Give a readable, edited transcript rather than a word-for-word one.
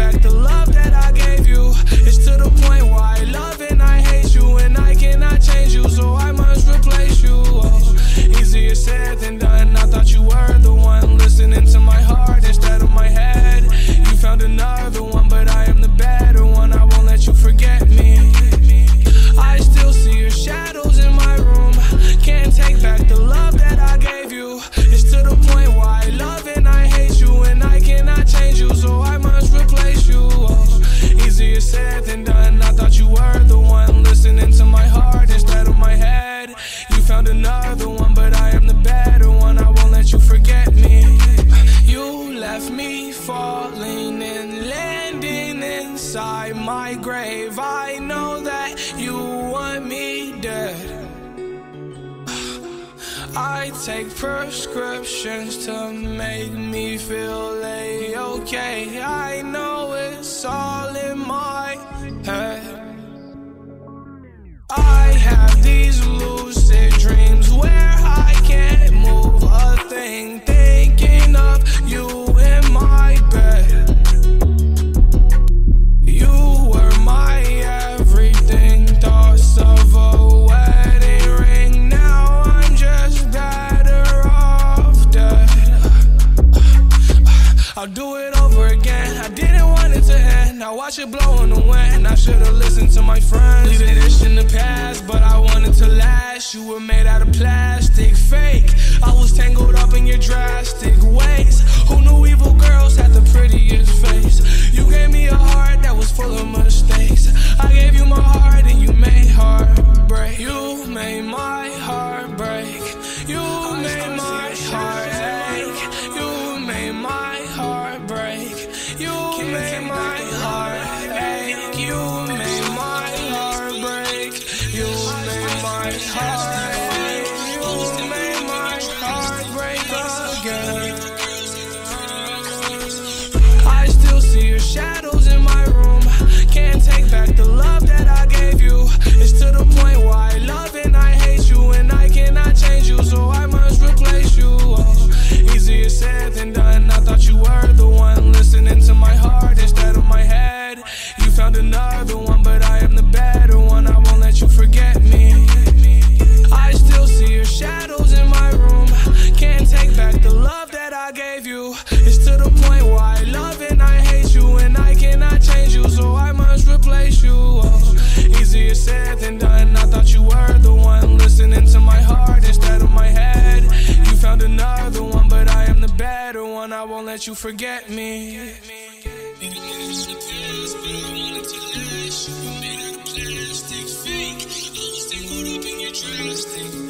fact, the love that I gave you is to the point where I love and I hate you, and I cannot change you, so I must replace you. Oh, easier said than done. I thought you were the one, listening to my heart instead of my head. You found another one, but I am the better one. I won't let you forget me. I still see your shadows in my room. Can't take back the love that I gave you. It's to the point where I love and I hate you, and I cannot change you, so I must replace you. Oh, easier said than done. I thought you were the one, listening to my heart instead of my head. You found another one, but I am the better one. I won't let you forget me. You left me falling and landing inside my grave. I know that you want me dead. I take prescriptions to make me feel A-okay. I know it's all in my head. I have these lucid dreams where I can't move a thing, thinking of you in my bed. You were my everything, thoughts of a wedding ring. Now I'm just better off dead. I'll do it over again. I didn't want it to end. I watch it blow in the wind. I should've listened to my friends. Leaving this in the past, but I wanted to last. You were made out of plastic, fake. I was tangled up in your drastic ways. Who knew evil girls had the prettiest face? You gave me a heart that was full of mistakes. I gave you my heart and you made heartbreak. You made my heart break. You made my heart ache. You made my heart break. You made my heart ache. You made my heart break. You made my heart ache. Shadows in my room. Can't take back the love that I gave you. It's to the point where I love and I hate you, and I cannot change you, so I must replace you. Oh, easier said than done. I thought you were the one, listening to my heart instead of my head. You found another one, but I am the better one. I won't let you forget me. I still see your shadows in my room. Can't take back the love that I gave you. It's to the point where I love and I hate you, and I cannot change you, so I must replace you. Oh, easier said than done. I thought you were the one, listening to my heart instead of my head. You found another one, but I am the better one. I won't let you forget me. Drastic.